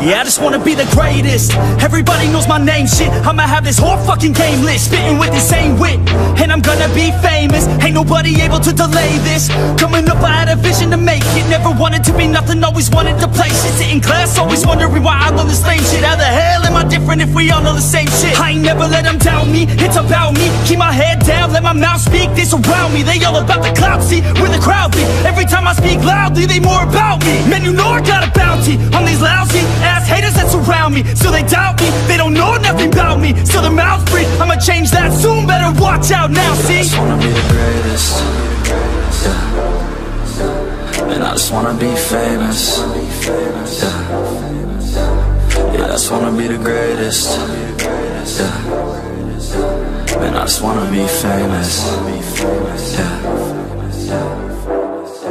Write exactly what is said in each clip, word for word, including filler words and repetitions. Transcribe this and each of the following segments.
Yeah, I just wanna be the greatest. Everybody knows my name, shit. I'ma have this whole fucking game list, spitting with the same wit, and I'm gonna be famous. Ain't nobody able to delay this. Coming up, I had a vision to make it. Never wanted to be nothing, always wanted to play shit. Sit in class, always wondering why I love this lame shit. How the hell am I different if we all know the same shit? I ain't never let them doubt me, it's about me. Keep my head down, let my mouth speak. They surround me, they all about the clout, see, we're the crowd, see. Every time I speak loudly, they more about me. Man, you know I got a bounty on these lousy ass haters that surround me. So they doubt me, they don't know nothing about me. So their mouths free, I'ma change that soon, better watch out now, see. I just wanna be the greatest, yeah. And I just wanna be famous, yeah. Yeah, I just wanna be the greatest, yeah. And I just wanna be famous, yeah.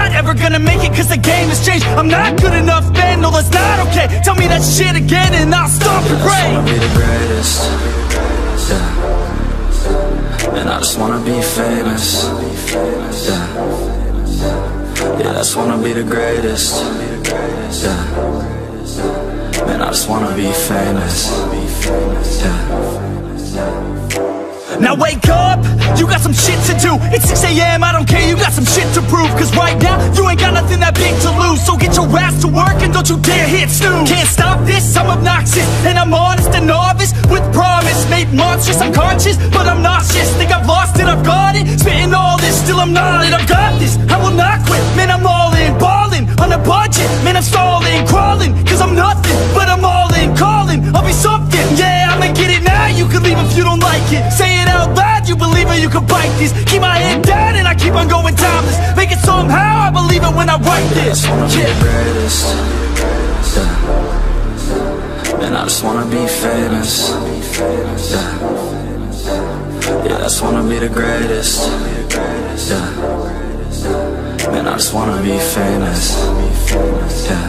Not ever gonna make it cause the game has changed. I'm not good enough, man, no that's not okay. Tell me that shit again and I'll stop and pray. I just wanna be the greatest, yeah. And I just wanna be famous, yeah. Yeah, I just wanna be the greatest, yeah. Man, I just wanna be famous, yeah. Now wake up, you got some shit to do. It's six A M, I don't care, you got some shit to prove. Cause right now, you ain't got nothing that big to lose. So get your ass to work and don't you dare hit snooze. Can't stop this, I'm obnoxious, and I'm honest and novice with promise. Made monstrous, I'm conscious, but I'm nauseous. Think I've lost it, I've got it, spitting all this. Still I'm not it, I've got this, I will not quit. Man, I'm all in, balling, on a budget. Man, I'm stalling, crawling, cause I'm nothing. But I'm all in, calling, I'll be something. Yeah, I'ma get it now, you can leave if you don't like it. Say it out loud, you believe it, you can bite this. Keep my head down and I keep on going timeless. Make it somehow, I believe it when I write this. Yeah, I just wanna yeah. be the greatest, yeah. And I just wanna be famous, yeah. Yeah, I just wanna be the greatest, yeah. Man, I just wanna be famous, yeah.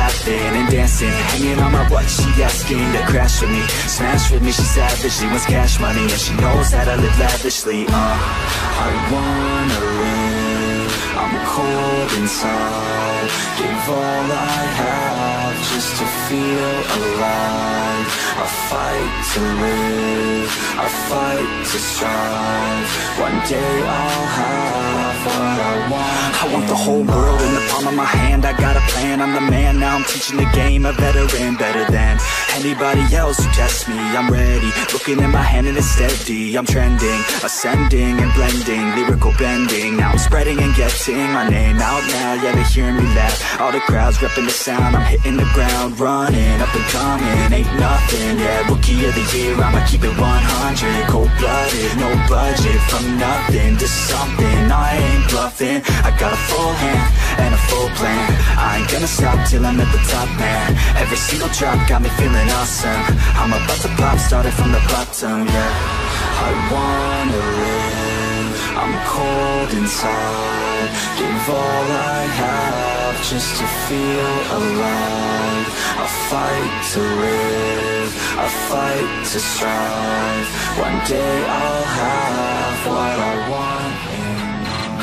laughing and dancing, hanging on my butt, she asking to crash with me, smash with me, she savage, she wants cash money, and she knows that I live lavishly, uh, I wanna live, I'm cold inside, give all I have just to feel alive, I fight to live, I fight to strive, one day I'll have what I want. I want the whole world in the palm of my hand, I got a plan, I'm the man, now I'm teaching the game, a veteran, better than anybody else who tests me, I'm ready, looking at my hand and it's steady, I'm trending, ascending and blending, lyrical bending, now I'm spreading and getting my name out now, yeah they hearing me laugh, all the crowds repping the sound, I'm hitting the ground, running, up and coming, ain't nothing, yeah, rookie of the year, I'ma keep it one hundred, cold-blooded, no budget, from nothing to something, I ain't bluffing, I got a full hand, and a full plan, I ain't gonna stop till I'm at the top, man, every single drop got me feeling awesome, I'm about to pop, started from the bottom, yeah, I wanna live, I'm cold inside, give all I have just to feel alive, I fight to live, I fight to strive, one day I'll have what I want. I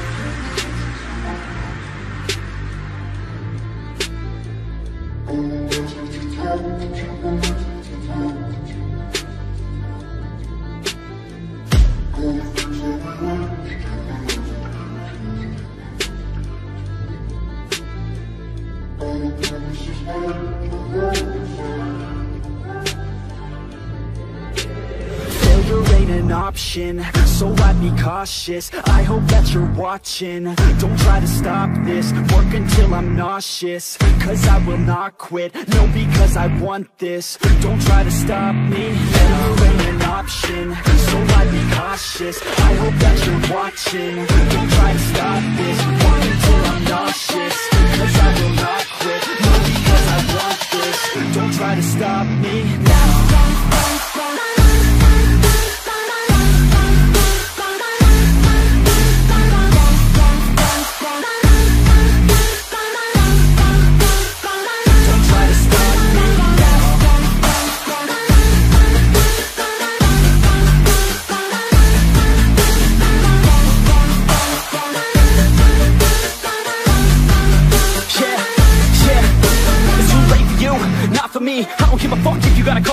Option, so I'd be cautious. I hope that you're watching. Don't try to stop this, work until I'm nauseous, cause I will not quit. No, because I want this. Don't try to stop me, never ain't an option, so I'd be cautious. I hope that you're watching. Don't try to stop this, work until I'm nauseous, cause I will not quit. No, because I want this. Don't try to stop me now.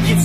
It's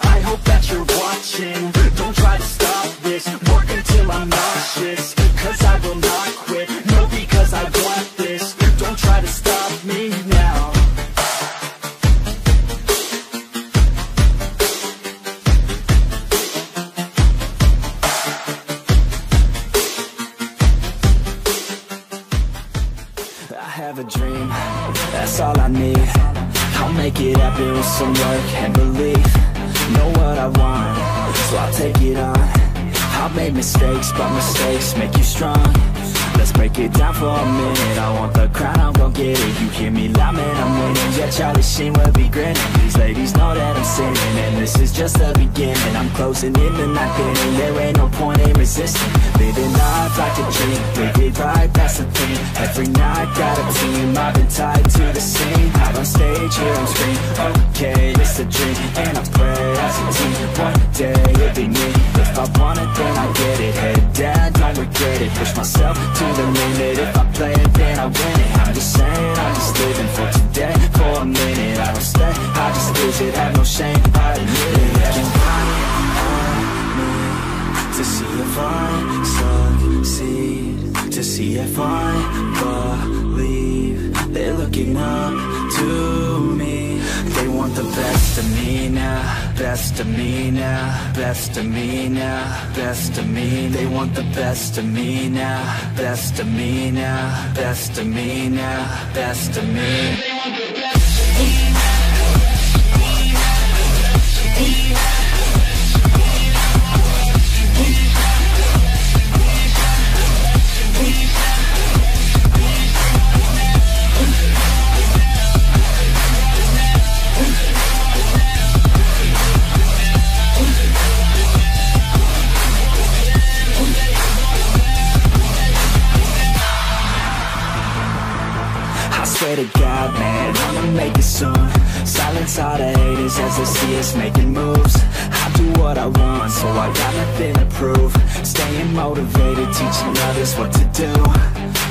I me. I'll make it happen with some work and belief. Know what I want, so I'll take it on. I've made mistakes, but mistakes make you strong. Let's break it down for a minute. I want the crown, I'm gon' get it. You hear me loud, man, I'm winning. Yeah, Charlie Sheen will be grinning. These ladies know that I'm sinning, and this is just the beginning. I'm closing in the night inning. There ain't no point in resisting. Living life like a dream, live it right, that's the thing. Every night, got a team, I've been tied to the scene. Out on stage, here I'm scream. Okay, it's a dream, and I pray as a team. One day, it'll be me. If I want it, then I get it. Head down, don't regret it. Push myself to the limit. If I play it, then I win it. I'm just saying, I'm just living for today, for a minute. I don't stay, I just lose it. Have no shame, I admit it. Can I me to see if I succeed, to see if I believe. They're looking up to me. They want the best of me now, best of me now, best of me now, best of me. They want the best of me now, best of me now, best of me now, best of me. They want the best of me now, me now, me. To God, man, I'ma make it soon. Silence all the haters as they see us making moves. I do what I want, so I got nothing to prove. Staying motivated, teaching others what to do.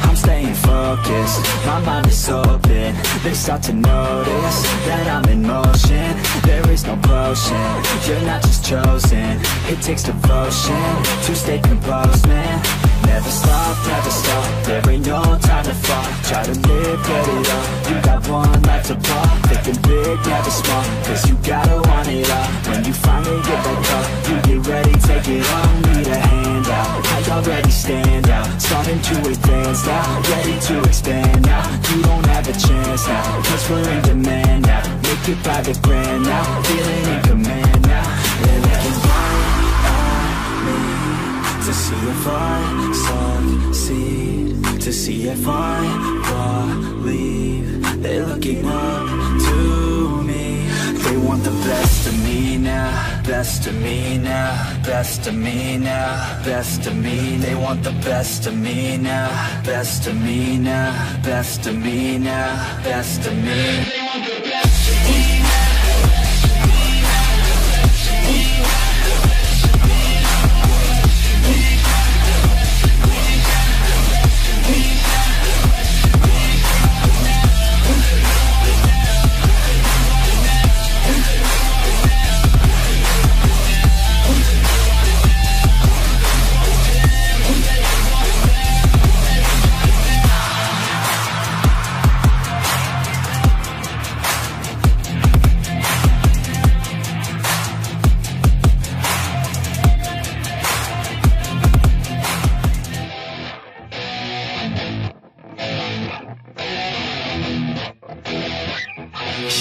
I'm staying focused, my mind is open. They start to notice that I'm in motion. There is no potion, you're not just chosen. It takes devotion to stay composed, man. Never stop, never stop, there ain't no time to fall. Try to live, get it up, you got one life to pop. Thinking big, never small, cause you gotta want it all. When you finally get that cup, you get ready, take it on. Need a hand out, I already stand out. Starting to advance now, ready to expand now. You don't have a chance now, cause we're in demand now. Make it by the grand now, feeling in command now. Yeah, they can find me to see if I succeed, to see if I believe. They're looking up to me. They want the best of me now, best of me now, best of me now, best of me. They want the best of me now, best of me now, best of me now, best of me. They want the best of me.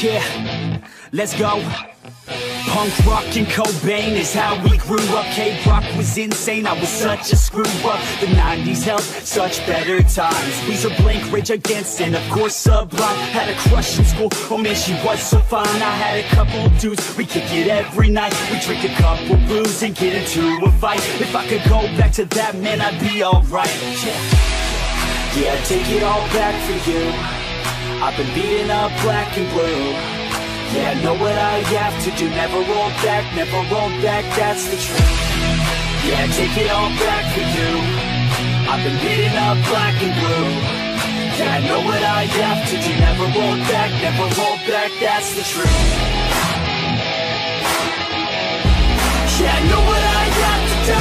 Yeah, let's go. Punk rock and Cobain is how we grew up. K-rock was insane, I was such a screw-up. The nineties held such better times. Weezer, Blink, Rage Against, and of course Sublime. Had a crush in school, oh man, she was so fine. I had a couple dudes, we kick it every night. We drink a couple brews and get into a fight. If I could go back to that, man, I'd be alright. Yeah, yeah, take it all back for you. I've been beating up black and blue. Yeah, I know what I have to do. Never roll back, never roll back, that's the truth. Yeah, take it all back for you. I've been beating up black and blue. Yeah, I know what I have to do. Never roll back, never roll back, that's the truth. Yeah, I know what I have to do.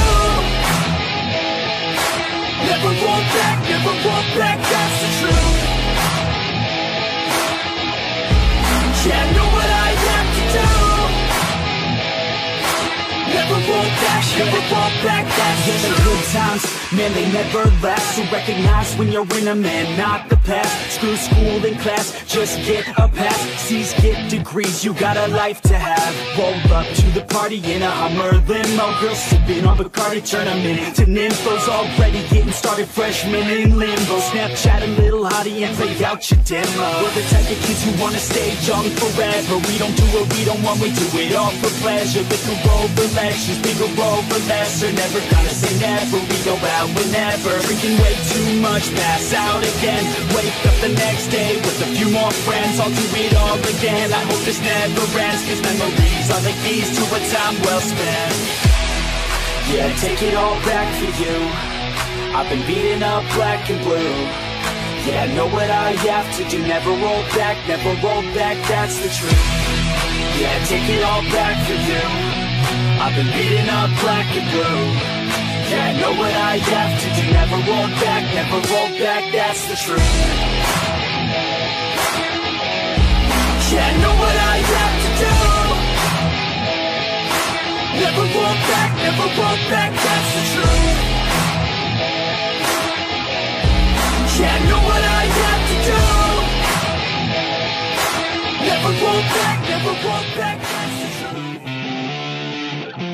Never roll back, never roll back, that's the truth. Yeah, I know what I have to do. Never walk back, never walk back, that's the truth. the good times, man, they never last. So recognize when you're in them, man, not the past. Screw school and class, just get a pass. C's, get degrees, you got a life to have. Roll up to the party in a Hummer limo. Girls sipping on Bacardi, turn them into nymphos. Already getting started, freshmen in limbo. Snapchat a little hottie and play out your demo. We're the type of kids who wanna stay young forever. We don't do what we don't want, we do it all for pleasure. Liquor over lectures, bigger over lesser. Never gonna say never, we go out whenever. Drinking way too much, pass out again. Wake up the next day with a few more friends. I'll do it all again, I hope this never ends. Cause memories are the keys to a time well spent. Yeah, take it all back for you. I've been beating up black and blue. Yeah, I know what I have to do, never roll back, never roll back, that's the truth. Yeah, take it all back for you. I've been beating up black and blue. Yeah, I know what I have to do, never roll back, never roll back, that's the truth. Yeah, I know what I have to do. Never roll back, never roll back, that's the truth. Yeah, I know what I have to do. Never roll back, never roll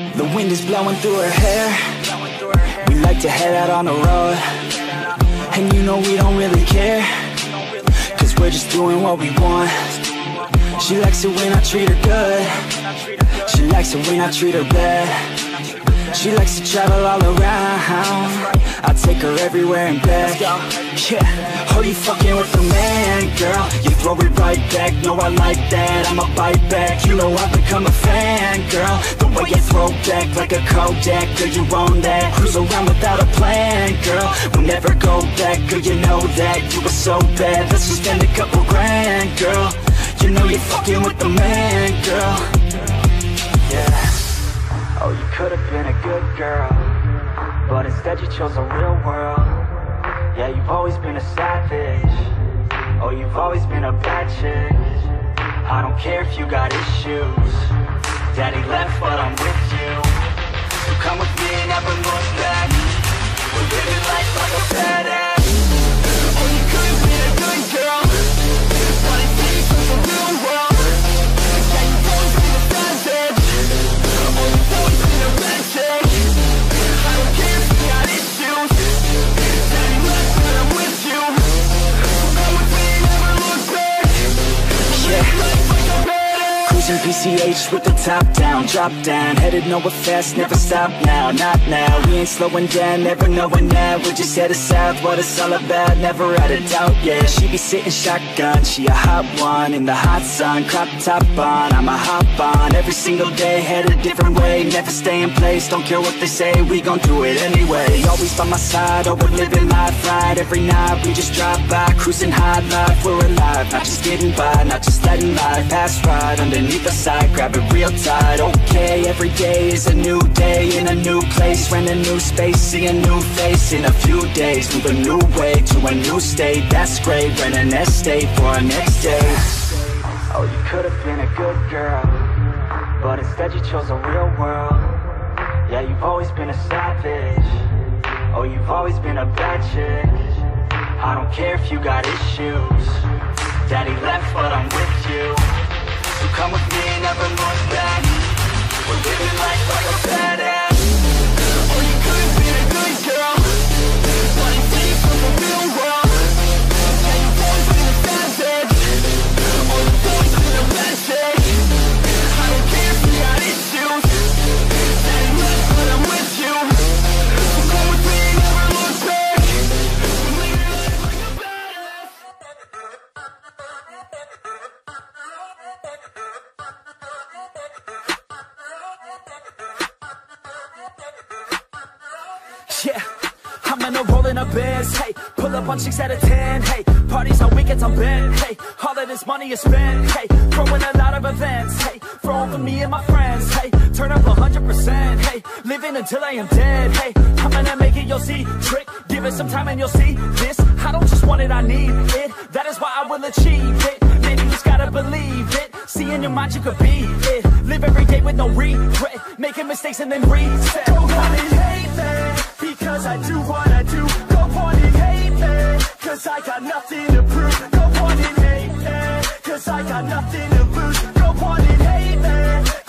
back. The wind is blowing through her hair. We like to head out on the road. And you know we don't really care, cause we're just doing what we want. She likes it when I treat her good. She likes it when I treat her bad. She likes to travel all around. I take her everywhere and back. Yeah, oh, you fucking with the man, girl. You throw it right back, no, I like that. I'ma bite back, you know I've become a fan, girl. The way you throw back like a Kodak, girl, you own that. Cruise around without a plan, girl. We'll never go back, girl, you know that. You were so bad, let's just spend a couple grand, girl. You know you're fucking with the man, girl. Yeah. Oh, you could've been a good girl, but instead you chose a real world. Yeah, you've always been a savage. Oh, you've always been a bad chick. I don't care if you got issues. Daddy left, but I'm with you. So come with me and never look back. We're living life like a badass. Oh, you could have been a good girl, but instead you chose a real world. Yeah, you've always been a savage. Oh, you've always been a bad chick. P C H with the top down, drop down, headed nowhere fast, never stop now, not now. We ain't slowing down, never knowing now. We're just headed south, what it's all about, never out of doubt. Yeah, she be sitting shotgun, she a hot one in the hot sun, crop top on, I'ma hop on every single day, head a different way, never stay in place, don't care what they say, we gon' do it anyway. Always by my side, oh, we're living life right, every night we just drive by, cruising high life, we're alive, not just getting by, not just letting life pass right underneath the side, grab it real tight, okay. Every day is a new day, in a new place, rent a new space, see a new face in a few days, move a new way to a new state, that's great, rent an estate for our next day. Oh, you could have been a good girl, but instead you chose a real world. Yeah, you've always been a savage. Oh, you've always been a bad chick. I don't care if you got issues. Daddy left, but I'm with you. So come with me and never look back. We're living life like a badass. Oh, you could have been a good girl, but instead you chose a real world. Yeah, you've always been a savage. Oh, you've always been a bad chick. I don't care if you got issues. Daddy left, but I'm with you. So come with me and never look back. We're living life like a badass. Yeah, I'm in a roll in a biz, hey. Pull up on chicks out of ten, hey. Parties on weekends I'm bent, hey. All of this money is spent, hey. Throwing a lot of events, hey. Throwing for me and my friends, hey. Turn up one hundred percent, hey. Living until I am dead, hey. I'm gonna make it, you'll see. Trick, give it some time and you'll see. This, I don't just want it, I need it. That is why I will achieve it. Maybe you just gotta believe it. See in your mind you could be it. Live every day with no regret. Making mistakes and then reset. Don't let it hate that. cause I do what I do. Go on and hate me, cause I got nothing to prove. Go on and hate me, cause I got nothing to lose. Go on and hate me,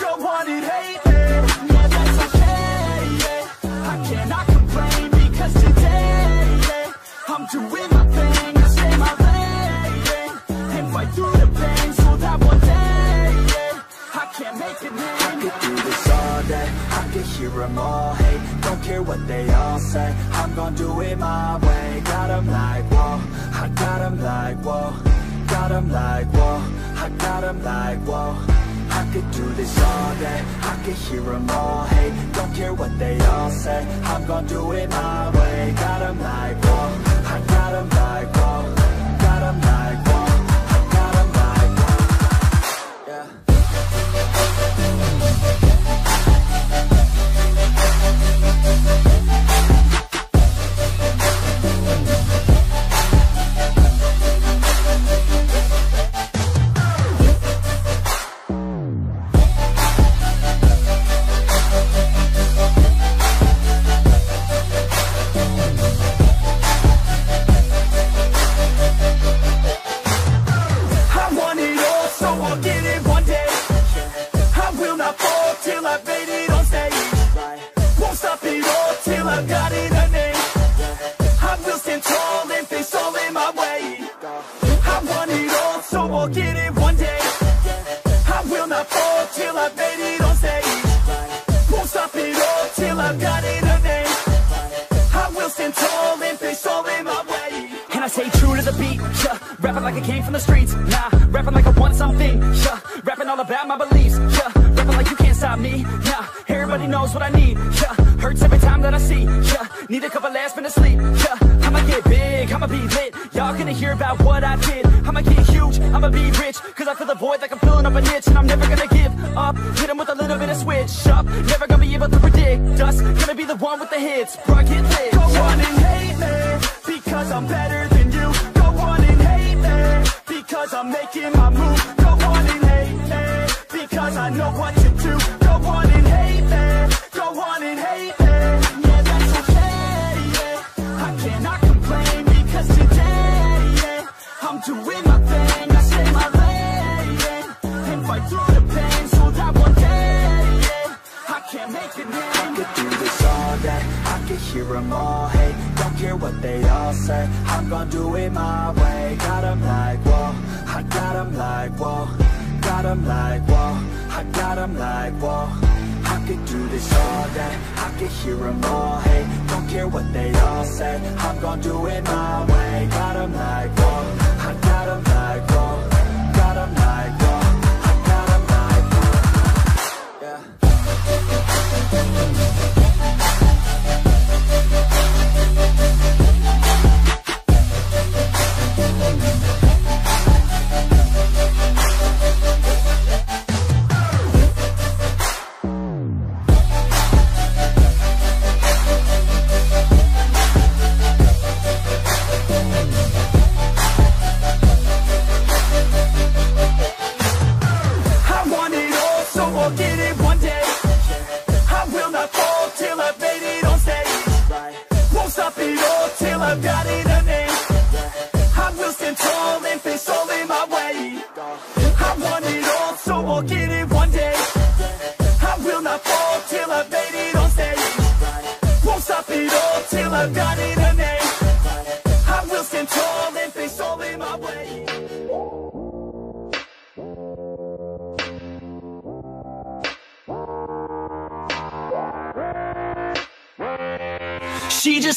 go on and hate me. Yeah, that's okay, yeah. I cannot complain, because today, yeah, I'm doing my thing, I stay my lane, yeah, and fight through the pain, so that one day, yeah, I can't make it now. I could do this all day, I could hear them all hate. Don't care what they all say, I'm gonna do it my way. Got them like, whoa, I got them like, whoa. Got them like, whoa, I got them like, whoa. I could do this all day, I could hear them all hate. Don't care what they all say, I'm gonna do it my way. Got them like, whoa, I got them like, whoa. Got them like, whoa.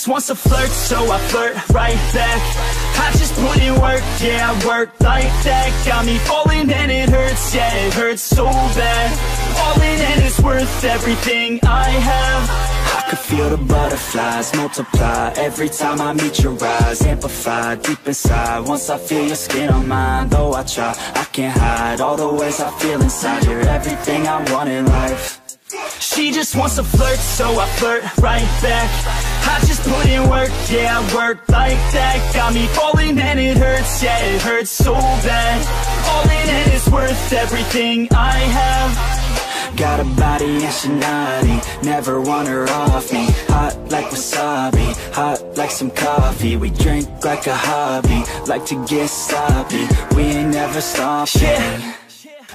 Wants to flirt, so I flirt right back. I just put in work, yeah, I work like that. Got me falling and it hurts, yeah, it hurts so bad. All in and it's worth everything I have. I could feel the butterflies multiply every time I meet your eyes. Amplified deep inside, once I feel your skin on mine. Though I try, I can't hide all the ways I feel inside. You're everything I want in life. She just wants to flirt, so I flirt right back. I just put in work, yeah, I work like that. Got me falling and it hurts, yeah, it hurts so bad. All in it is worth everything I have. Got a body and she naughty, never want her off me. Hot like wasabi, hot like some coffee. We drink like a hobby, like to get sloppy. We ain't never stopping. Shit,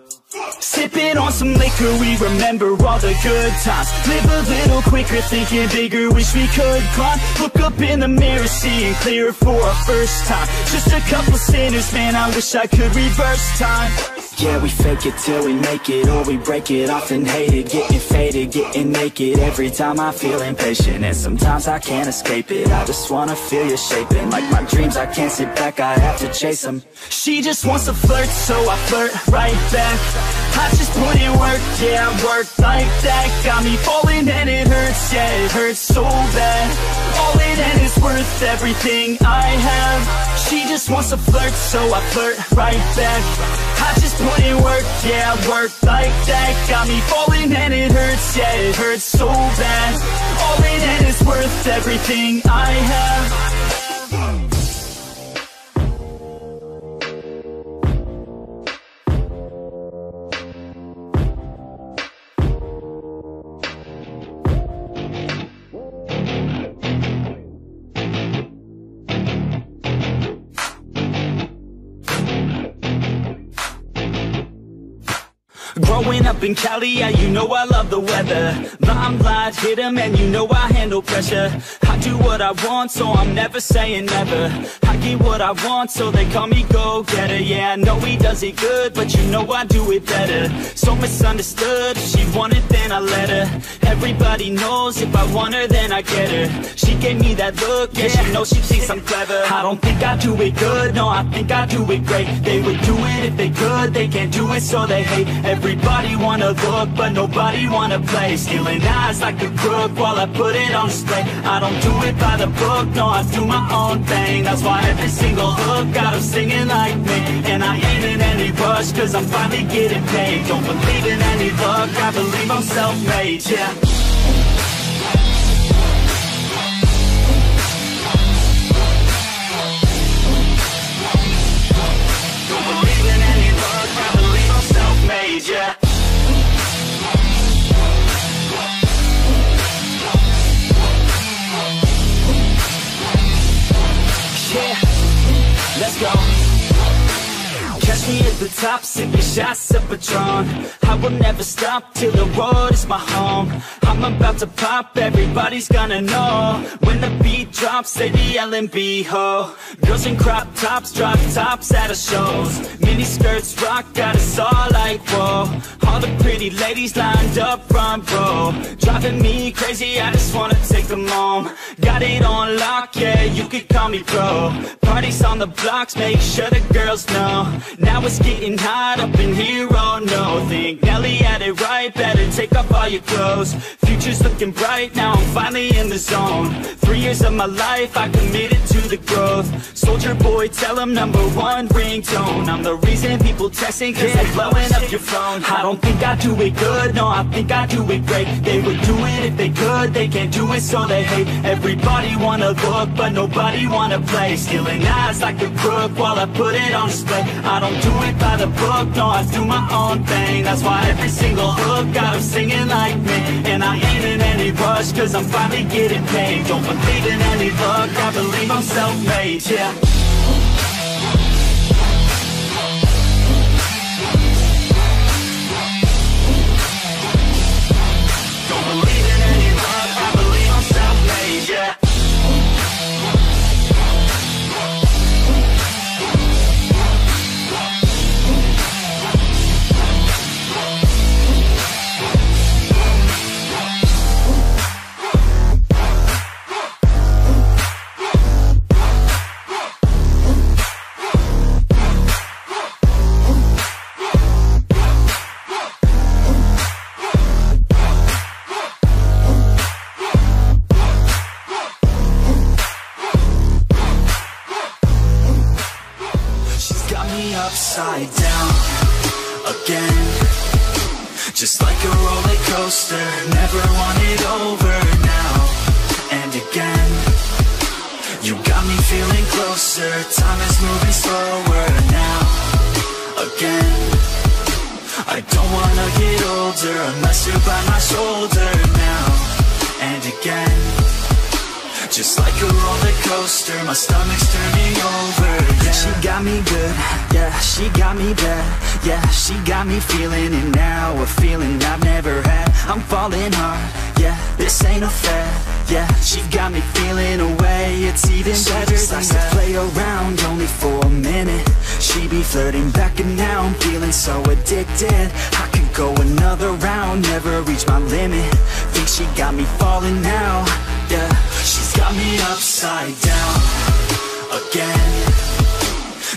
Sipping on some liquor, we remember all the good times. Live a little quicker, thinking bigger, wish we could climb. Look up in the mirror, seeing clearer for our first time. Just a couple sinners, man, I wish I could reverse time. Yeah, we fake it till we make it, or we break it off and hate it. Getting faded, getting naked, every time I feel impatient. And sometimes I can't escape it, I just wanna feel you shaping. Like my dreams, I can't sit back, I have to chase them. She just wants to flirt, so I flirt right back. I just put in work, yeah, I work like that. Got me falling and it hurts, yeah, it hurts so bad. Falling and it's worth everything I have. She just wants to flirt, so I flirt right back. I just put in work, yeah, I work like that. Got me falling and it hurts, yeah, it hurts so bad. Falling and it's worth everything I have. Growing up in Cali, yeah, you know I love the weather. Limelight, hit 'em, and you know I handle pressure. I do what I want, so I'm never saying never. I get what I want, so they call me go-getter. Yeah, I know he does it good, but you know I do it better. So misunderstood, if she wanted, then I let her. Everybody knows, if I want her, then I get her. She gave me that look, yeah, she knows she thinks I'm clever. I don't think I do it good, no, I think I do it great. They would do it if they could, they can't do it, so they hate. Everybody wanna look, but nobody wanna play. Stealing eyes like a crook while I put it on display. I don't do it by the book, no, I do my own thing. That's why every single hook got them singing like me. And I ain't in any rush, cause I'm finally getting paid. Don't believe in any luck, I believe I'm self-made, yeah. Yeah. Yeah, let's go. Catch me at the top, sipping shots of Patron. I will never stop till the world is my home. I'm about to pop, everybody's gonna know. When the beat drops, they be yelling B-ho. Girls in crop tops, drop tops at our shows. Mini skirts rock, got us all like whoa. All the pretty ladies lined up front row. Driving me crazy, I just wanna take them home. Got it on lock, yeah, you could call me pro. Parties on the blocks, make sure the girls know. Now it's getting hot up in here, oh no. Think Nelly had it right, better take off all your clothes. Future's looking bright, now I'm finally in the zone. Three years of my life, I committed to the growth. Soldier boy, tell him number one ringtone. I'm the reason people texting, cause yeah, they blowing up your phone. I don't think I do it good, no, I think I do it great. They would do it if they could, they can't do it, so they hate. Everybody wanna look, but nobody wanna play. Stealing eyes like a crook while I put it on display. I don't do it by the book, no, I do my own thing. That's why every single hook got them singing like me. And I ain't in any rush, cause I'm finally getting paid. Don't believe in any luck, I believe I'm self-made, yeah. Don't believe in any luck, I believe I'm self-made, yeah. upside down again, just like a roller coaster, never want it over. Now and again, you got me feeling closer, time is moving slower. Now again, I don't wanna get older unless you're by my shoulder. Now and again, just like a roller coaster, my stomach's turning over, yeah. She got me good, yeah, she got me bad, yeah, she got me feeling it now, a feeling I've never had. I'm falling hard, yeah, this ain't a fad. Yeah, she got me feeling a way, it's even she better than that. She to play around, only for a minute. She be flirting back and now I'm feeling so addicted. I could go another round, never reach my limit. Think she got me falling now, yeah. She's got me upside down again,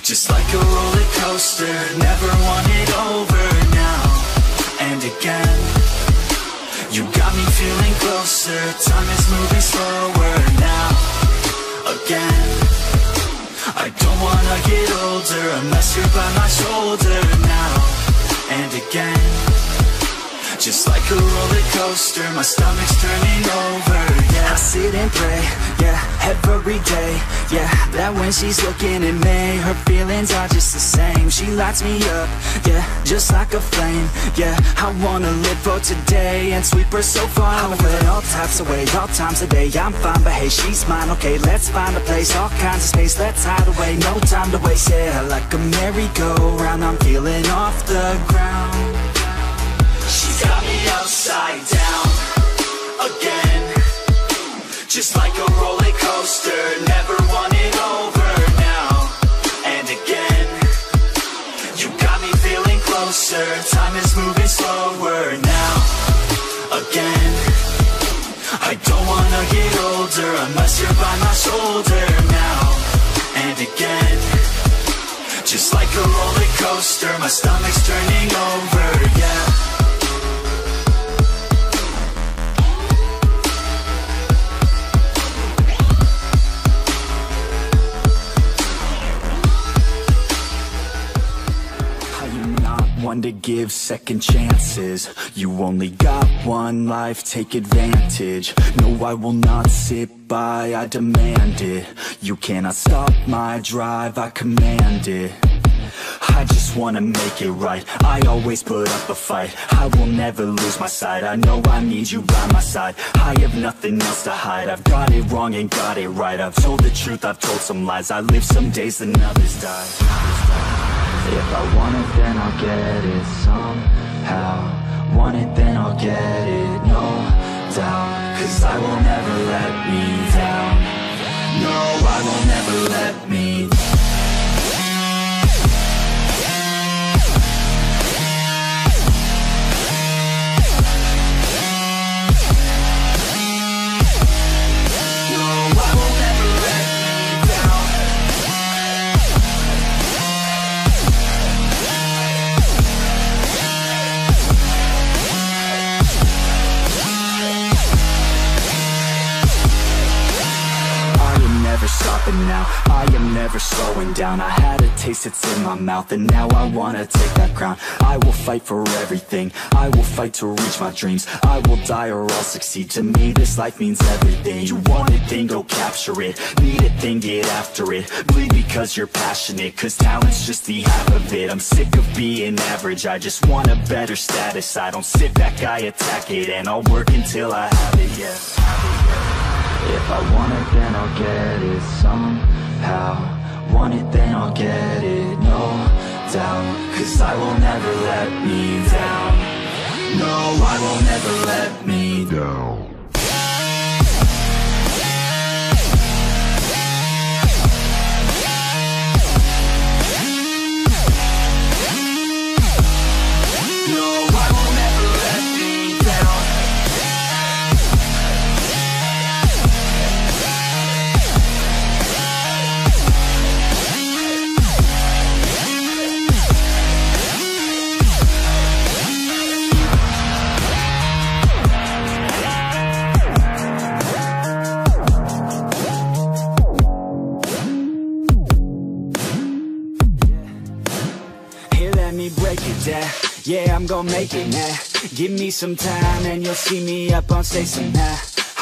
just like a roller coaster, never want it over. Now and again, you got me feeling closer, time is moving slower. Now, again, I don't wanna get older unless you're by my shoulder. Now, and again, just like a roller coaster, my stomach's turning over, yeah. I sit and pray, yeah, every day, yeah, that when she's looking at me, her feelings are just the same. She lights me up, yeah, just like a flame, yeah. I wanna live for today and sweep her so far away. I feel it all types of ways, all times a day. I'm fine, but hey, she's mine, okay, let's find a place, all kinds of space, let's hide away, no time to waste, yeah. Like a merry-go-round, I'm feeling off the ground. She's got me upside down again, just like a roller coaster, never want it over. Now and again, you got me feeling closer, time is moving slower. Now again, I don't wanna get older unless you're by my shoulder. Now and again, just like a roller coaster, my stomach's turning over, yeah. To give second chances, you only got one life, take advantage. No, I will not sit by, I demand it. You cannot stop my drive, I command it. I just wanna make it right, I always put up a fight. I will never lose my sight, I know I need you by my side. I have nothing else to hide, I've got it wrong and got it right. I've told the truth, I've told some lies. I live some days and others die. If I want it, then I'll get it somehow. Want it, then I'll get it, no doubt. Cause I will never let me down. No, I will never let me down. Stopping now, I am never slowing down. I had a taste, it's in my mouth, and now I wanna take that crown. I will fight for everything, I will fight to reach my dreams. I will die or I'll succeed, to me this life means everything. You want it, then go capture it. Need it, then get after it. Bleed because you're passionate, cause talent's just the half of it. I'm sick of being average, I just want a better status. I don't sit back, I attack it, and I'll work until I have it, yes. If I want it, then I'll get it somehow. Want it, then I'll get it, no doubt. Cause I will never let me down. No, I will never let me down. Yeah, I'm gonna make it now. Give me some time and you'll see me up on stage somehow.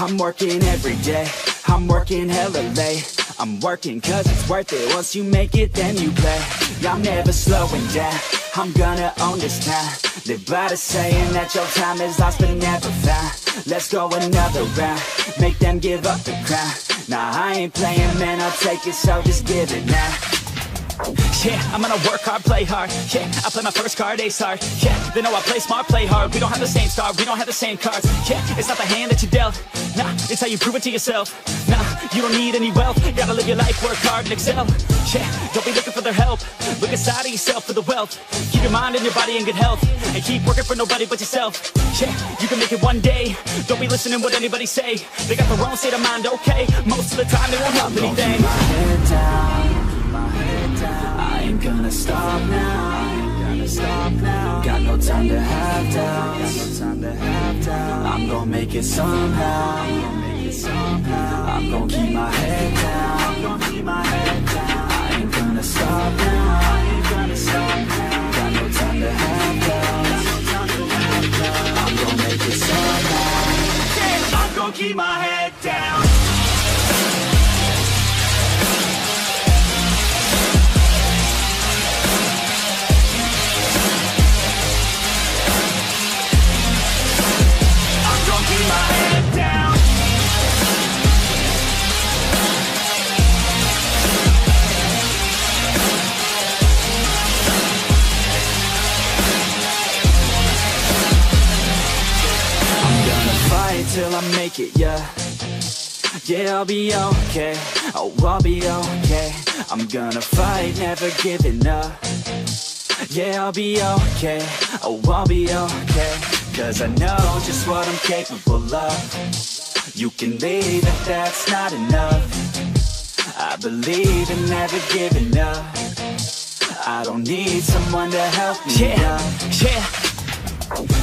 I'm working every day, I'm working hella late. I'm working cause it's worth it. Once you make it, then you play. I'm never slowing down, I'm gonna own this time. Live by the saying that your time is lost but never found. Let's go another round, make them give up the crown. Nah, I ain't playing, man, I'll take it, so just give it now. Yeah, I'm gonna work hard, play hard. Yeah, I play my first card, ace hard. Yeah, they know I play smart, play hard. We don't have the same star, we don't have the same cards. Yeah, it's not the hand that you dealt. Nah, it's how you prove it to yourself. Nah, you don't need any wealth. Gotta live your life, work hard and excel. Yeah, don't be looking for their help. Look inside of yourself for the wealth. Keep your mind and your body in good health. And keep working for nobody but yourself. Yeah, you can make it one day. Don't be listening what anybody say. They got the wrong state of mind, okay. Most of the time they won't help anything. My head down, my head down. I ain't gonna stop now. Stop now. Got no time to have doubts. Got no time to have doubts. I'm gonna make it somehow. I'm gonna make it somehow. I'm gonna keep my head down. I'm gonna keep my head down. I ain't gonna stop now. I ain't gonna stop now. Got no time to have doubts. Got no time to have doubts. I'm gonna make it somehow. Yeah, I'm gonna keep my head down. Till I make it, yeah. Yeah, I'll be okay. Oh, I'll be okay. I'm gonna fight, never giving up. Yeah, I'll be okay. Oh, I'll be okay. Cause I know just what I'm capable of. You can leave if that's not enough. I believe in never giving up. I don't need someone to help me. Yeah, up. Yeah.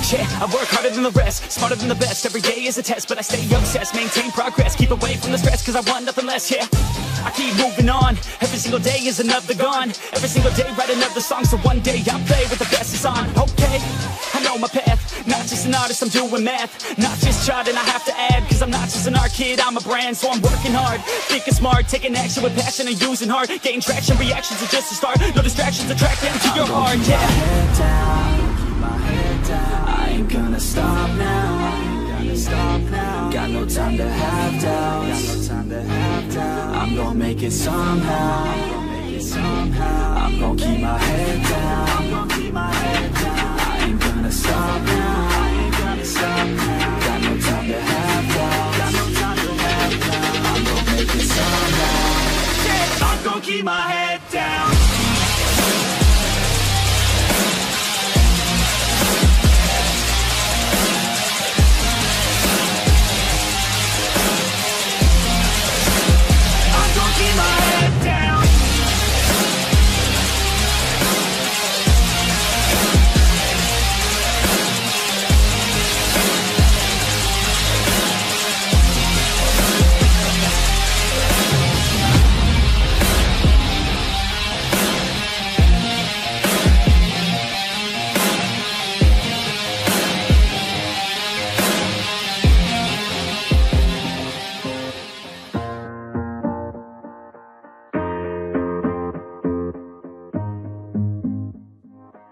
Yeah, I work harder than the rest, smarter than the best. Every day is a test, but I stay obsessed. Maintain progress, keep away from the stress. Cause I want nothing less, yeah. I keep moving on. Every single day is another gone. Every single day write another song. So one day I'll play with the best is on. Okay, I know my path. Not just an artist, I'm doing math. Not just charting, I have to add. Cause I'm not just an art kid, I'm a brand. So I'm working hard, thinking smart. Taking action with passion and using heart. Gain traction, reactions are just a start. No distractions, attract them to your heart, yeah. I ain't gonna stop now. I ain't gonna stop now. Got no time to have doubts. Got no time to have doubts. I'm gonna make it somehow. I'm gonna make it somehow. I'm gonna keep my head down. I'm gonna keep my head down. I ain't gonna stop now. I ain't gonna stop now. Got no time to have doubts. Got no time to have doubts. I'm gonna make it somehow. Yeah, I'm gonna keep my head down.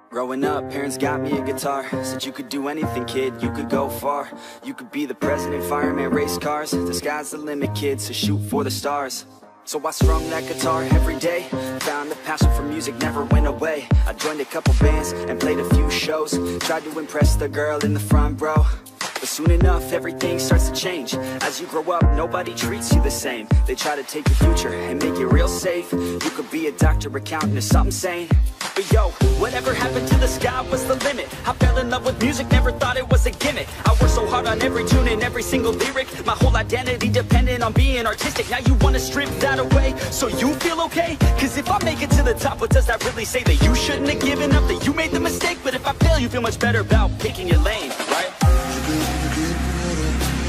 Growing up, parents got me a guitar. Said you could do anything, kid, you could go far. You could be the president, fireman, race cars. The sky's the limit, kid, so shoot for the stars. So I strummed that guitar every day. Found the passion for music, never went away. I joined a couple bands and played a few shows. Tried to impress the girl in the front row. But soon enough, everything starts to change. As you grow up, nobody treats you the same. They try to take your future and make it real safe. You could be a doctor, accountant, or something sane. But yo, whatever happened to the sky was the limit. I fell in love with music, never thought it was a gimmick. I worked so hard on every tune and every single lyric. My whole identity depended on being artistic. Now you want to strip that away so you feel okay? Cause if I make it to the top, what does that really say? That you shouldn't have given up, that you made the mistake. But if I fail, you feel much better about picking your lane, right?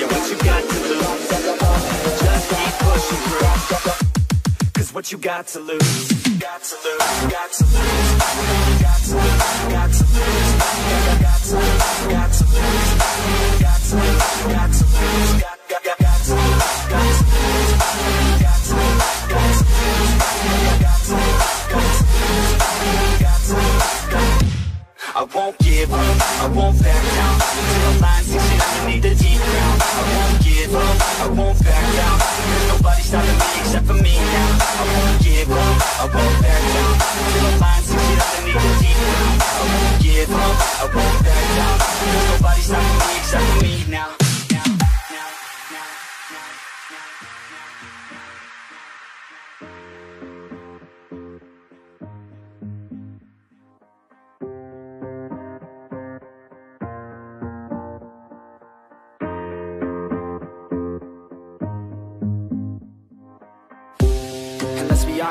You're what you got to lose. Just keep pushing through. Cause what you got to lose. Got to lose. Got to lose. Got to lose. Got to lose. Got to lose. Got to lose. Got to lose. Got to lose, got, got, got, got to lose, got to lose, got to lose, got to lose, got to lose, got to lose. I won't give up, I won't back down. To the lines, you see, I need a deep ground. I won't give up, I won't back down. There's nobody stopping me except for me now. I won't give up, I won't back down. To the lines, you see, I need a deep ground. I won't give up, I won't back down. There's nobody stopping me except for me now.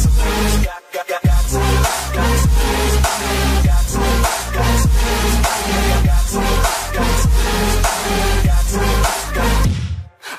to lose. Got to lose.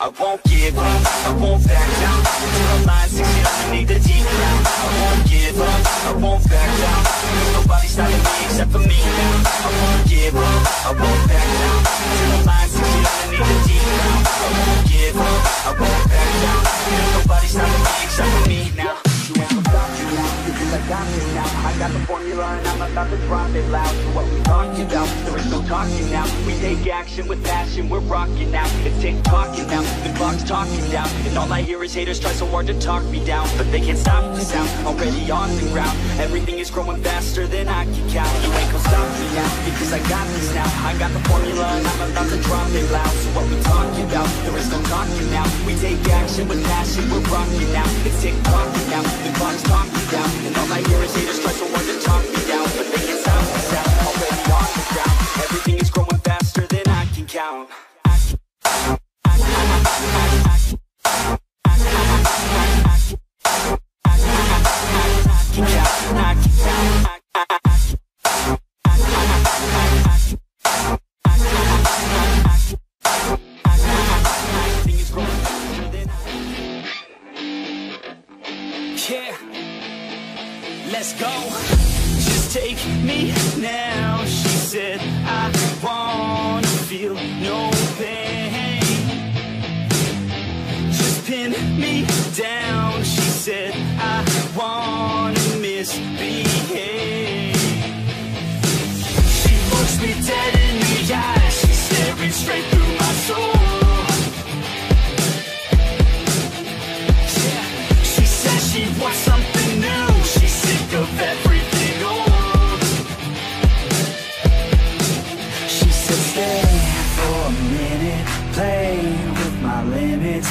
I won't give up, I won't back down. To the lines, you see, I need the deep ground. I won't give up, I won't back down. There's nobody stopping me except for me now. I won't give up, I won't back down. To the lines, you see, I need the deep ground. I won't give up, I won't back down. There's nobody stopping me except for me now. You ain't gonna stop me now, you can adopt me now. I got the formula and I'm about to drop it loud. So what we talking about, there is no talking now. We take action with passion, we're rocking now. It's tick-tocking now, the clock's talking down. And all I hear is haters try so hard to talk me down. But they can't stop the sound, already on the ground. Everything is growing faster than I can count. You ain't gonna stop me now, because I got this now. I got the formula and I'm about to drop it loud. So what we talking about, there is no talking now. We take action with passion, we're rocking now. It's tick-tocking now, the clock's talking down. And all I hear is haters try so hard to talk me down. But they can't stop the sound, already on the ground. Everything is growing faster than I can count. I can Yeah, let's go. Just take me now, she said. I wanna feel no pain. Just pin me down, she said. I wanna misbehave. She looks me dead in the eye, she's staring straight through my soul. Play with my limits.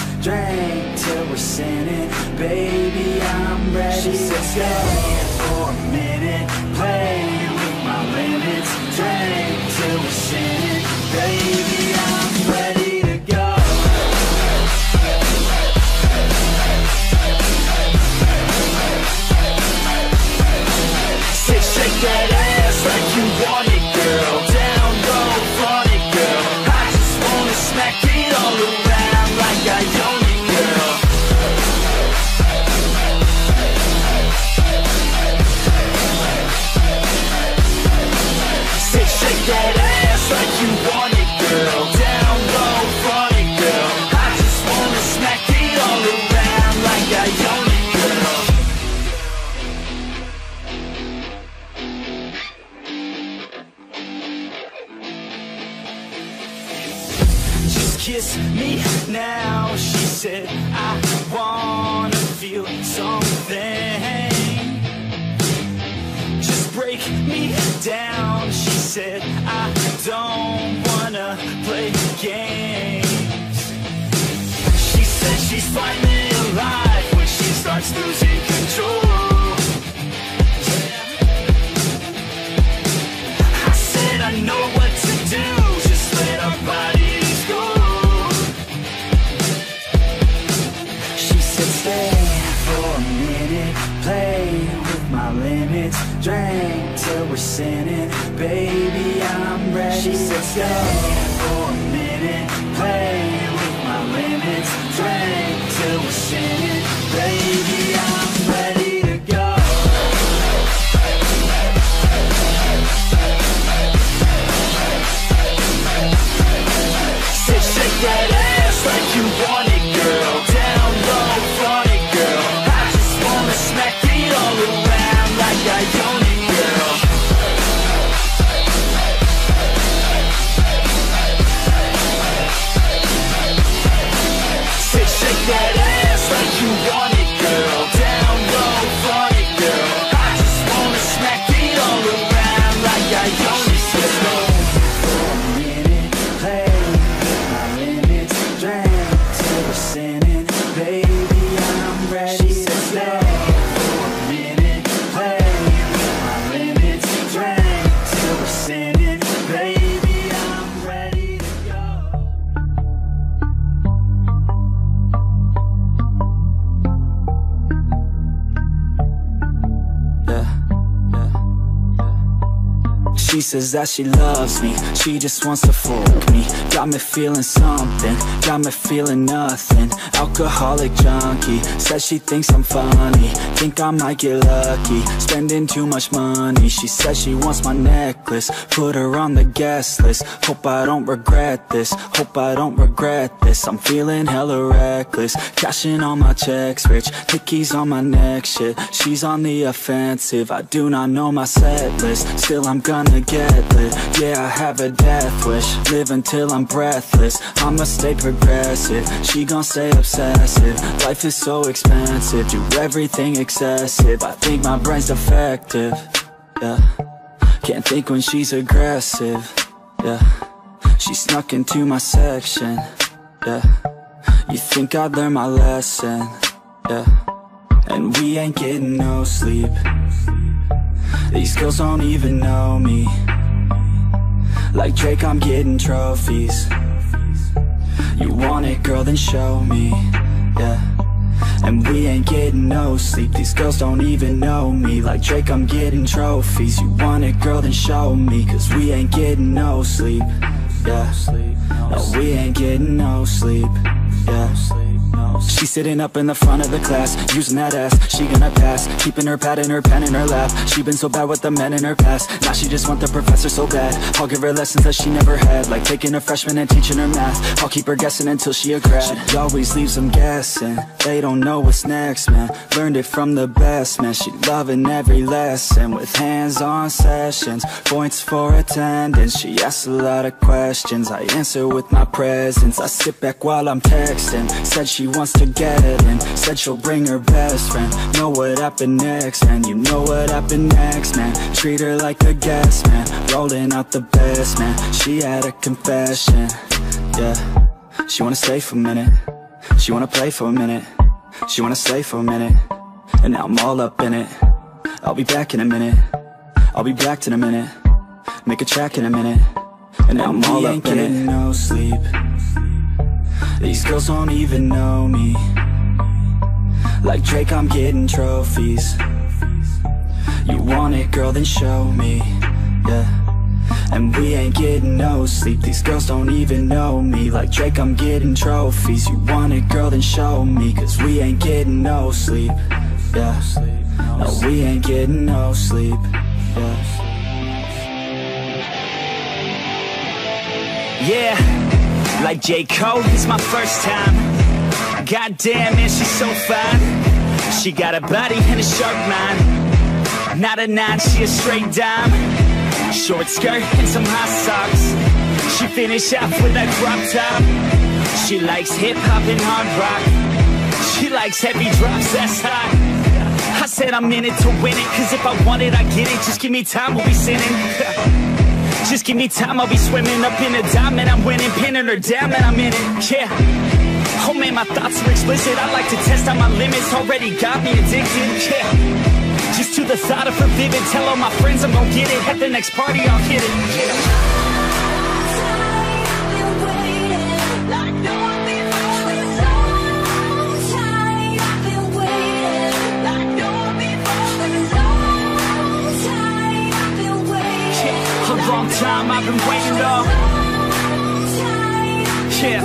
want it, girl. Down low, flaunt it, girl. I just wanna smack it all around like I own it, girl. Say, shake that ass like you want it, girl. Down low, flaunt it, girl. I just wanna smack it all around like I own it, girl. Kiss me now, she said, I wanna feel something. Just break me down, she said, I don't wanna play games. She said she's finally alive when she starts losing control. I said I know what to do, just let our bodies go. Drank till we're sinning, baby, I'm ready. She said, stay for a minute, play with my limits. Drank till we're sinning, baby, I'm ready to go. Say, shake that ass like you want it, girl. Down low, flaunt it, girl. I just wanna smack it all around like I own it. She says that she loves me, she just wants to fuck me. Got me feeling something, got me feeling nothing. Alcoholic junkie, says she thinks I'm funny. Think I might get lucky, spending too much money. She says she wants my necklace, put her on the guest list. Hope I don't regret this, hope I don't regret this. I'm feeling hella reckless, cashing all my checks rich. Tickies on my neck shit, she's on the offensive. I do not know my set list, still I'm gonna get lit. Yeah, I have a death wish, live until I'm breathless. I'ma stay progressive, she gon' stay obsessive. Life is so expensive, do everything excessive. I think my brain's defective, yeah. Can't think when she's aggressive, yeah. She snuck into my section, yeah. You think I'd learn my lesson, yeah. And we ain't getting no sleep. These girls don't even know me. Like Drake, I'm getting trophies. You want it, girl, then show me, yeah. And we ain't getting no sleep. These girls don't even know me. Like Drake, I'm getting trophies. You want it, girl, then show me. Cause we ain't getting no sleep, yeah. No, we ain't getting no sleep, yeah. She's sitting up in the front of the class, using that ass, she gonna pass. Keeping her pad and her pen in her lap. She been so bad with the men in her past. Now she just want the professor so bad. I'll give her lessons that she never had, like taking a freshman and teaching her math. I'll keep her guessing until she a grad. She always leaves them guessing, they don't know what's next, man. Learned it from the best, man. She loving every lesson, with hands-on sessions, points for attendance. She asks a lot of questions, I answer with my presence. I sit back while I'm texting, said she wants to get in, said she'll bring her best friend. Know what happened next, man. You know what happened next, man. Treat her like a guest, man. Rolling out the best, man. She had a confession, yeah. She wanna stay for a minute, she wanna play for a minute, she wanna stay for a minute. And now I'm all up in it. I'll be back in a minute, I'll be back in a minute. Make a track in a minute. And now I'm all up in it. No sleep. These girls don't even know me. Like Drake, I'm getting trophies. You want it, girl, then show me, yeah. and we ain't getting no sleep. These girls don't even know me. Like Drake, I'm getting trophies. You want a girl, then show me. Cause we ain't getting no sleep, yeah. No, we ain't getting no sleep, yeah. Yeah, like J. Cole, it's my first time. Goddamn, man, she's so fine. She got a body and a sharp mind. Not a nine, she a straight dime. Short skirt and some high socks. She finish off with that crop top. She likes hip-hop and hard rock. She likes heavy drops, that's hot. I said I'm in it to win it, cause if I want it, I get it. Just give me time, we'll be sinning. Just give me time, I'll be swimming up in a diamond. I'm winning, pinning her down, and I'm in it, yeah. Oh man, my thoughts are explicit. I like to test out my limits, already got me addicted, yeah. Just to the thought of her vivid, tell all my friends I'm gon' get it. At the next party, I'll hit it, yeah. Time I've been waiting, though. Yeah,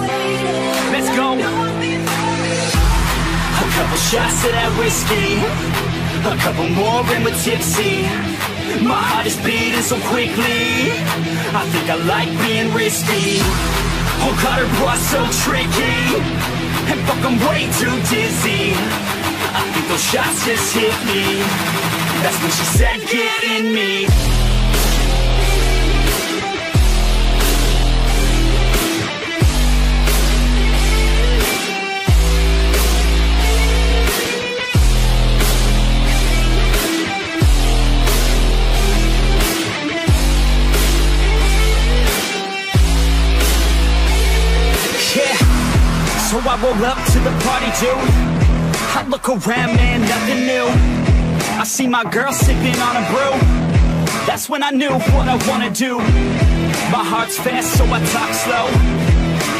let's go. A couple shots of that whiskey, a couple more and we're tipsy. My heart is beating so quickly, I think I like being risky. Oh God, her boy's so tricky, and fuck, I'm way too dizzy. I think those shots just hit me, that's when she said get in me. So I roll up to the party, dude. I look around, man, nothing new. I see my girl sipping on a brew. That's when I knew what I wanna do. My heart's fast, so I talk slow.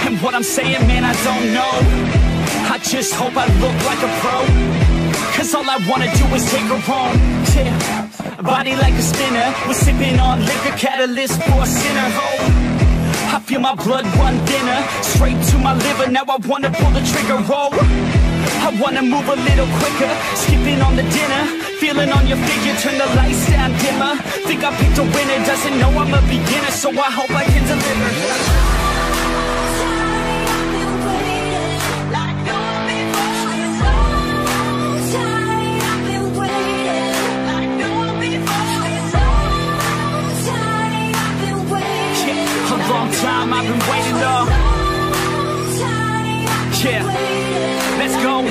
And what I'm saying, man, I don't know. I just hope I look like a pro. Cause all I wanna do is take her home, yeah. Body like a spinner. We're sipping on liquor, catalyst for a sinner, ho. I feel my blood run thinner, straight to my liver. Now I wanna pull the trigger, roll. I wanna move a little quicker, skipping on the dinner, feeling on your figure, turn the lights down dimmer. Think I picked a winner, doesn't know I'm a beginner, so I hope I can deliver. Time I've been waiting, though. Yeah, let's go.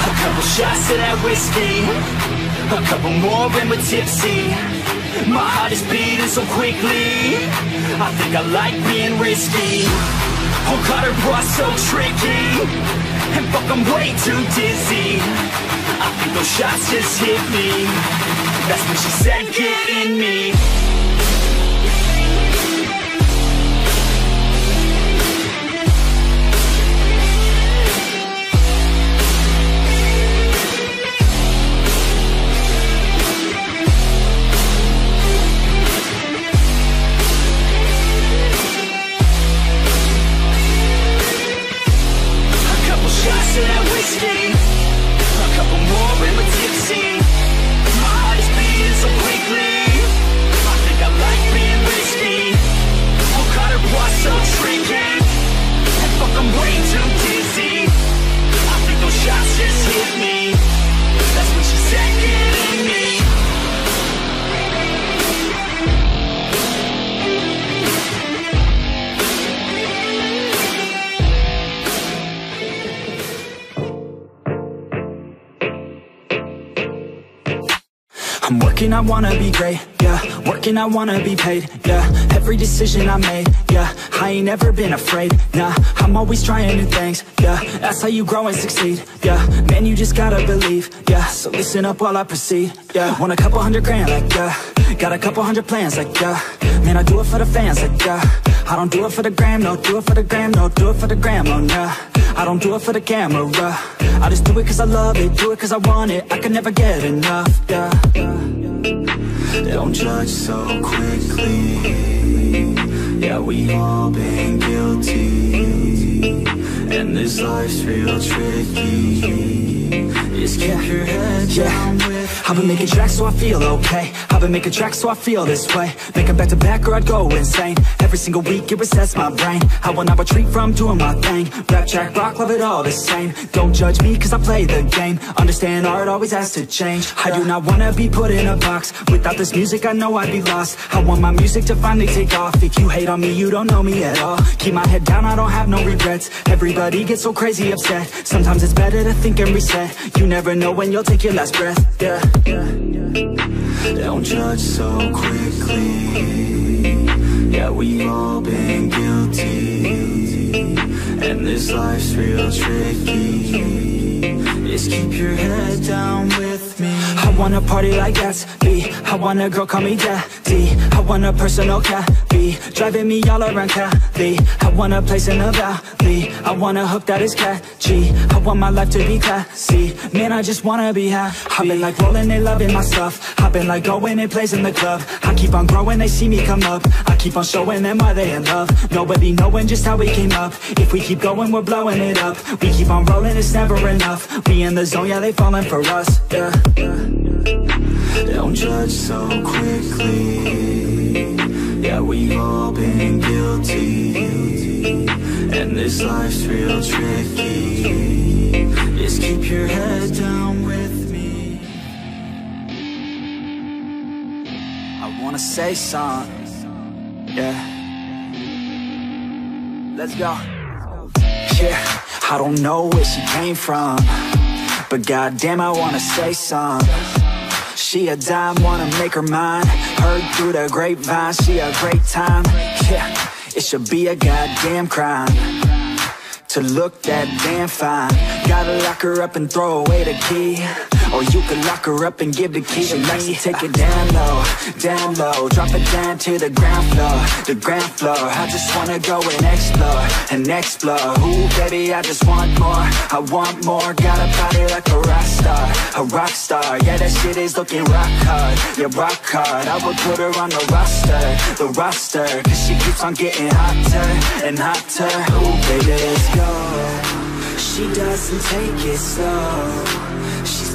A couple shots of that whiskey, a couple more and we're tipsy. My heart is beating so quickly, I think I like being risky. Oh God, her boy's so tricky, and fuck, I'm way too dizzy. I think those shots just hit me, that's when she said get in me. I'm working, I wanna be great, yeah. Working, I wanna be paid, yeah. Every decision I made, yeah. I ain't ever been afraid, nah. I'm always trying new things, yeah. That's how you grow and succeed, yeah. Man, you just gotta believe, yeah. So listen up while I proceed, yeah. Want a couple hundred grand, like, yeah. Got a couple hundred plans, like, yeah. Man, I do it for the fans, like, yeah. I don't do it for the gram, no. Do it for the gram, no. Do it for the gram, oh, nah. I don't do it for the camera. I just do it cause I love it, do it cause I want it. I can never get enough, yeah. Don't judge so quickly. Yeah, we've all been guilty, and this life's real tricky. Just keep your head down with me. I've been making tracks so I feel okay. I've been making tracks so I feel this way. Make them back to back or I'd go insane. Every single week it resets my brain. I will not retreat from doing my thing. Rap, track, rock, love it all the same. Don't judge me cause I play the game. Understand art always has to change. I do not wanna be put in a box. Without this music I know I'd be lost. I want my music to finally take off. If you hate on me you don't know me at all. Keep my head down, I don't have no regrets. Everybody gets so crazy upset. Sometimes it's better to think and reset. You never know when you'll take your last breath. Yeah. Yeah, yeah. Don't judge so quickly. Yeah, we've all been guilty, and this life's real tricky. Just keep your head down with me. I wanna party like that's me. I want a girl call me daddy. I want a personal cabbie, driving me all around Cali. I want a place in the valley. I want a hook that is catchy. I want my life to be classy. Man, I just wanna be happy. I've been like rolling, they loving my stuff. I've been like going and plays in the club. I keep on growing, they see me come up. I keep on showing them why they in love. Nobody knowing just how we came up. If we keep going, we're blowing it up. We keep on rolling, it's never enough. We in the zone, yeah, they falling for us. Yeah, yeah. Don't judge so quickly. Yeah, we've all been guilty, and this life's real tricky. Just keep your head down with me. I wanna say something. Yeah. Let's go. Yeah, I don't know where she came from, but goddamn, I wanna say something. She a dime, wanna make her mine. Heard through the grapevine, she a great time. Yeah, it should be a goddamn crime to look that damn fine. Gotta lock her up and throw away the key, or you could lock her up and give the key to me. She likes to take it down low, down low. Drop it down to the ground floor, the ground floor. I just wanna go and explore, and explore. Ooh, baby, I just want more, I want more. Gotta party like a rock star, a rock star. Yeah, that shit is looking rock hard, yeah, rock hard. I would put her on the roster, the roster. Cause she keeps on getting hotter, and hotter. Ooh, baby, let's go. She doesn't take it slow. She's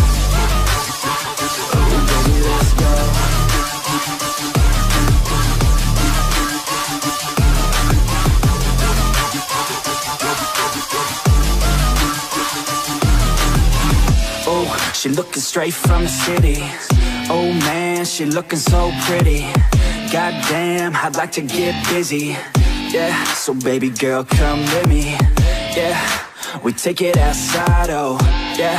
She looking straight from the city. Oh man, she looking so pretty. Goddamn, I'd like to get busy. Yeah, so baby girl, come with me. Yeah, we take it outside, oh yeah.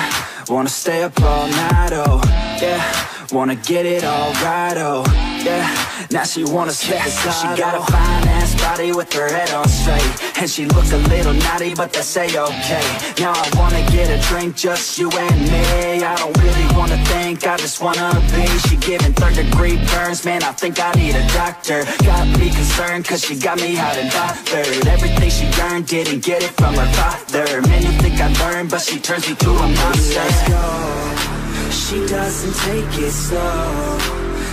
Wanna stay up all night, oh yeah. Wanna get it all right, oh yeah. Now she wanna slip aside. She got a fine ass body with her head on straight, and she looked a little naughty, but they say okay. Now I wanna get a drink, just you and me. I don't really wanna think, I just wanna be. She giving third degree burns, man, I think I need a doctor. Got me concerned, cause she got me hot and bothered. Everything she learned, didn't get it from her father. Man, you think I learned, but she turns me to a monster. Let's go. She doesn't take it slow.